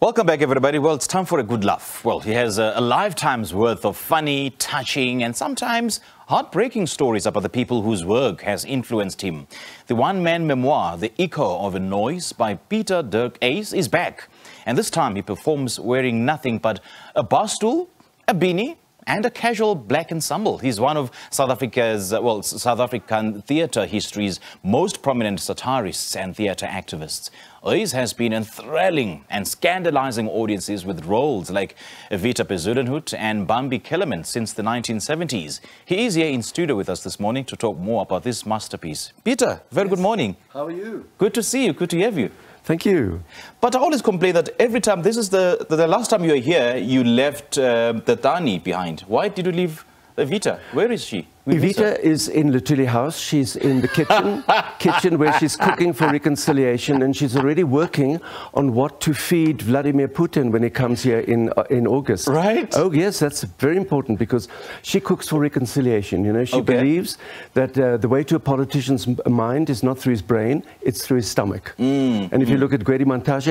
Welcome back, everybody. Well, it's time for a good laugh. Well, he has a lifetime's worth of funny, touching, and sometimes heartbreaking stories about the people whose work has influenced him. The one-man memoir, The Echo of a Noise, by Pieter-Dirk Uys, is back. And this time he performs wearing nothing but a bar stool, a beanie, and a casual black ensemble. He's one of South African theatre history's most prominent satirists and theatre activists. Uys has been enthralling and scandalizing audiences with roles like Evita Bezuidenhout and Bambi Kellerman since the 1970s. He is here in studio with us this morning to talk more about this masterpiece. Pieter, very good morning. How are you? Good to see you, good to have you. Thank you. But I always complain that every time, this is the last time you were here, you left the Tani behind. Why did you leave Evita? Where is she? Evita is in Latulip House. She's in the kitchen where she's cooking for reconciliation, and she's already working on what to feed Vladimir Putin when he comes here in August. Right? Oh yes, that's very important because she cooks for reconciliation. You know, she believes that the way to a politician's mind is not through his brain; it's through his stomach. Mm. And if you look at Gwedi Montage,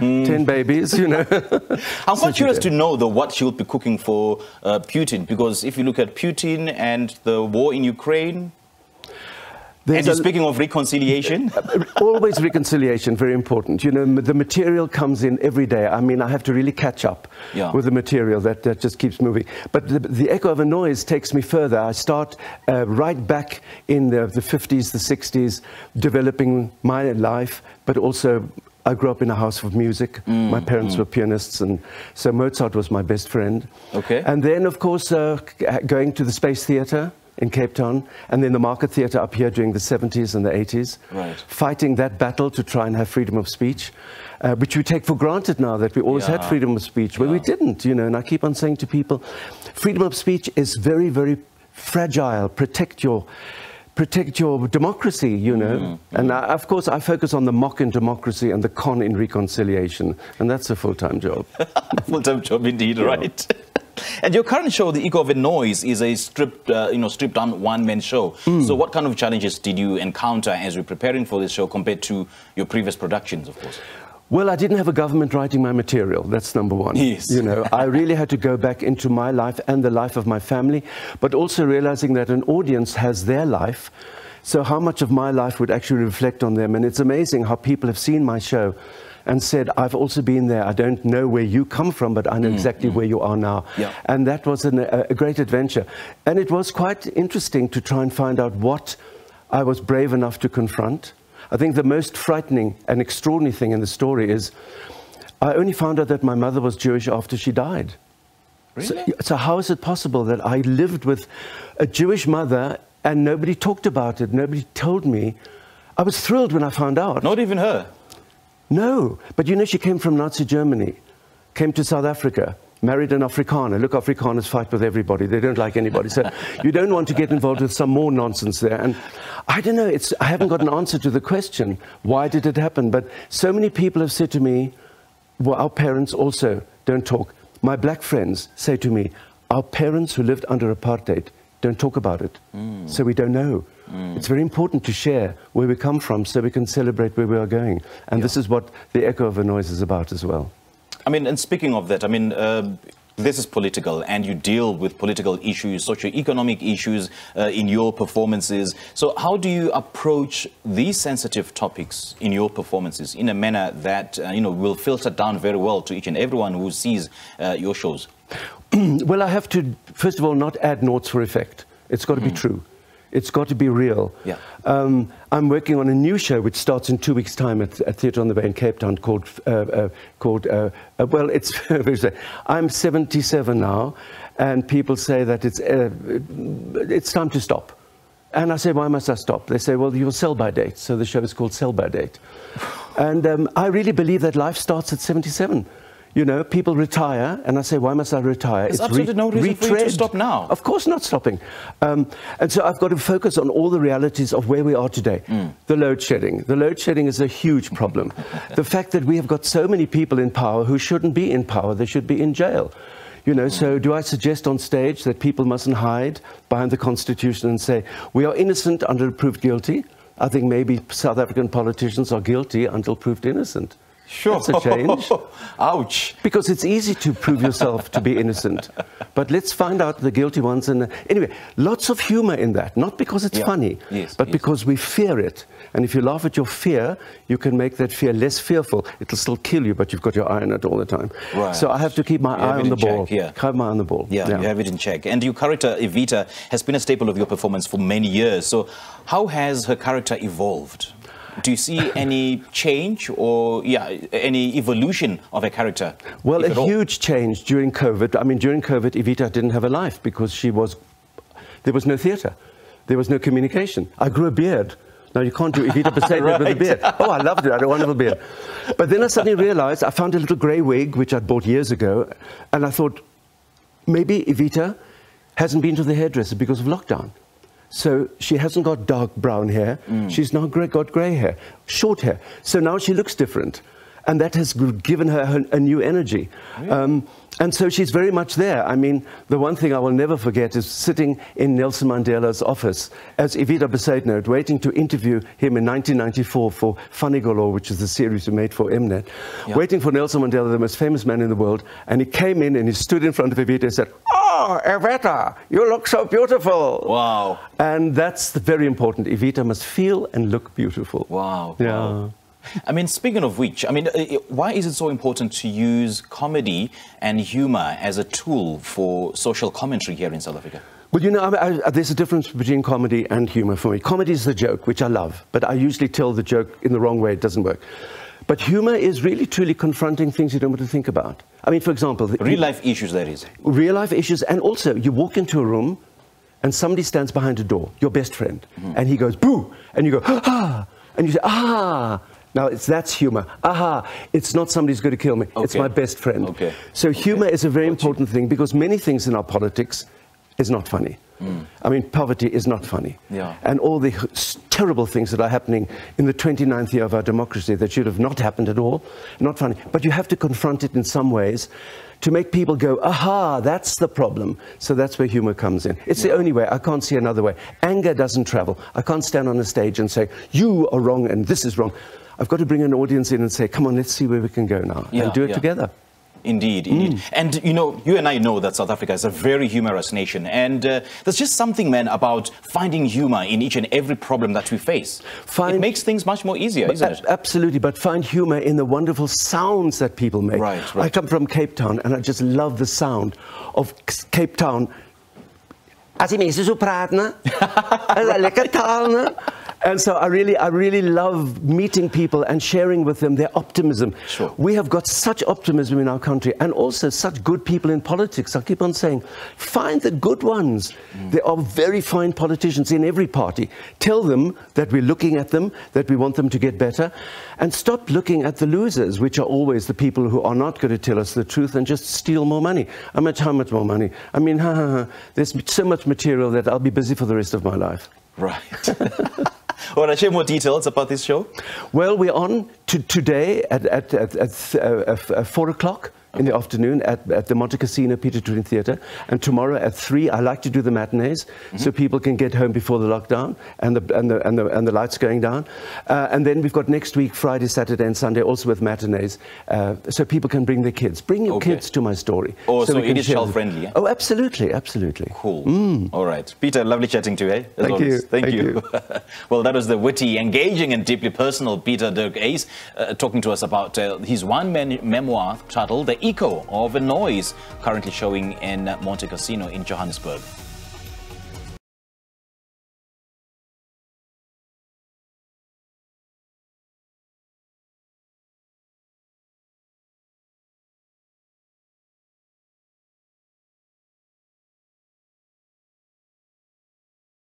10 babies. You know, I'm quite curious to know what she will be cooking for Putin, because if you look at Putin and the war in Ukraine. And speaking of reconciliation? Always reconciliation, very important. You know, the material comes in every day. I mean, I have to really catch up with the material that just keeps moving. But the Echo of a Noise takes me further. I start right back in the 50s, the 60s, developing my life, but also I grew up in a house of music. My parents were pianists, and so Mozart was my best friend. Okay. And then, of course, going to the Space Theatre in Cape Town, and then the Market Theatre up here during the 70s and the 80s. Right. Fighting that battle to try and have freedom of speech, which we take for granted now that we always had freedom of speech, but we didn't, you know. And I keep on saying to people, freedom of speech is very, very fragile. Protect your democracy, you know. And of course, I focus on the mock in democracy and the con in reconciliation, and that's a full-time job. Full-time job indeed, right? And your current show, The Echo of a Noise, is a stripped-down one-man show. So what kind of challenges did you encounter as you're preparing for this show compared to your previous productions, of course? Well, I didn't have a government writing my material. That's number one. Yes. You know, I really had to go back into my life and the life of my family, but also realizing that an audience has their life. So how much of my life would actually reflect on them? And it's amazing how people have seen my show and said, I've also been there. I don't know where you come from, but I know exactly where you are now. Yeah. And that was a great adventure. And it was quite interesting to try and find out what I was brave enough to confront. I think the most frightening and extraordinary thing in the story is I only found out that my mother was Jewish after she died. Really? So how is it possible that I lived with a Jewish mother and nobody talked about it, nobody told me? I was thrilled when I found out. Not even her? No, but you know, she came from Nazi Germany, came to South Africa, married an Afrikaner. Look, Afrikaners fight with everybody. They don't like anybody. So you don't want to get involved with some more nonsense there. And I don't know, I haven't got an answer to the question, why did it happen? But so many people have said to me, well, our parents also don't talk. My black friends say to me, our parents who lived under apartheid don't talk about it. So we don't know. It's very important to share where we come from so we can celebrate where we are going. And this is what The Echo of a Noise is about as well. I mean, and speaking of that, I mean, this is political, and you deal with political issues, socio-economic issues in your performances. So how do you approach these sensitive topics in your performances in a manner that, you know, will filter down very well to each and everyone who sees your shows? Well, I have to, first of all, not add noughts for effect. It's got to be true. It's got to be real. Yeah. I'm working on a new show which starts in 2 weeks' time at Theatre on the Bay in Cape Town called, well, it's, I'm 77 now, and people say that it's time to stop. And I say, why must I stop? They say, well, you'll sell by date. So the show is called Sell By Date. And I really believe that life starts at 77. You know, people retire, and I say, why must I retire? There's absolutely no reason for you to stop now. Of course not stopping. And so I've got to focus on all the realities of where we are today. The load shedding. The load shedding is a huge problem. The fact that we have got so many people in power who shouldn't be in power, they should be in jail. You know, so do I suggest on stage that people mustn't hide behind the Constitution and say, we are innocent until proved guilty? I think maybe South African politicians are guilty until proved innocent. Sure. That's a change. Ouch. Because it's easy to prove yourself to be innocent. But let's find out the guilty ones. And anyway, lots of humor in that. Not because it's funny, but because we fear it. And if you laugh at your fear, you can make that fear less fearful. It'll still kill you, but you've got your eye on it all the time. Right. So I have to keep my eye on the ball. Keep my eye on the ball. Yeah, you have it in check. And your character, Evita, has been a staple of your performance for many years. So how has her character evolved? Do you see any change or, any evolution of a character? Well, a huge change during COVID. I mean, during COVID, Evita didn't have a life because she was... There was no theatre. There was no communication. I grew a beard. Now, you can't do Evita Bezuidenhout with a beard. Oh, I loved it. I had a wonderful beard. But then I suddenly realised, I found a little grey wig, which I'd bought years ago, and I thought, maybe Evita hasn't been to the hairdresser because of lockdown. So she hasn't got dark brown hair. She's now got grey hair, short hair. So now she looks different. And that has given her a new energy. Really? And so she's very much there. I mean, the one thing I will never forget is sitting in Nelson Mandela's office as Evita Bezuidenhout, waiting to interview him in 1994 for Funny Girl, which is the series we made for Mnet, waiting for Nelson Mandela, the most famous man in the world. And he came in and he stood in front of Evita and said, "Oh, Evita, you look so beautiful." Wow. And that's very important. Evita must feel and look beautiful. Wow. Yeah. Wow. I mean, speaking of which, I mean, why is it so important to use comedy and humor as a tool for social commentary here in South Africa? Well, you know, there's a difference between comedy and humor for me. Comedy is the joke, which I love, but I usually tell the joke in the wrong way. It doesn't work. But humor is really, truly confronting things you don't want to think about. I mean, for example... Real-life issues, that is. Real-life issues, and also, you walk into a room and somebody stands behind a door, your best friend, and he goes, "Boo!" And you go, "Ah!" And you say, "Ah!" Now, that's humor. Aha, it's not somebody's going to kill me. Okay. It's my best friend. Okay. So humor is a very important thing because many things in our politics is not funny. I mean, poverty is not funny. Yeah. And all the terrible things that are happening in the 29th year of our democracy that should have not happened at all, not funny. But you have to confront it in some ways to make people go, "Aha, that's the problem." So that's where humor comes in. It's the only way. I can't see another way. Anger doesn't travel. I can't stand on a stage and say, "You are wrong and this is wrong." I've got to bring an audience in and say, "Come on, let's see where we can go now," and do it together. Indeed, indeed. And, you know, you and I know that South Africa is a very humorous nation. And there's just something, man, about finding humor in each and every problem that we face. It makes things much more easier, isn't it? Absolutely, but find humor in the wonderful sounds that people make. Right, right. I come from Cape Town, and I just love the sound of Cape Town. And so I really love meeting people and sharing with them their optimism. Sure. We have got such optimism in our country and also such good people in politics. I keep on saying, find the good ones. There are very fine politicians in every party. Tell them that we're looking at them, that we want them to get better. And stop looking at the losers, which are always the people who are not going to tell us the truth and just steal more money. How much more money? I mean, there's so much material that I'll be busy for the rest of my life. Right. Well, I share more details about this show. Well, we're on today at 4 o'clock in the afternoon at the Montecasino Pieter Turin Theater, and tomorrow at 3. I like to do the matinees so people can get home before the lockdown and the lights going down. And then we've got next week, Friday, Saturday, and Sunday also with matinees, so people can bring their kids. Bring your kids to my story. Oh, so it is child friendly. Oh, absolutely, absolutely. Cool. All right, Pieter, lovely chatting to you. Thank you. Well, that was the witty, engaging, and deeply personal Pieter-Dirk Uys talking to us about his one-man memoir titled The Echo of a Noise, currently showing in Montecasino in Johannesburg.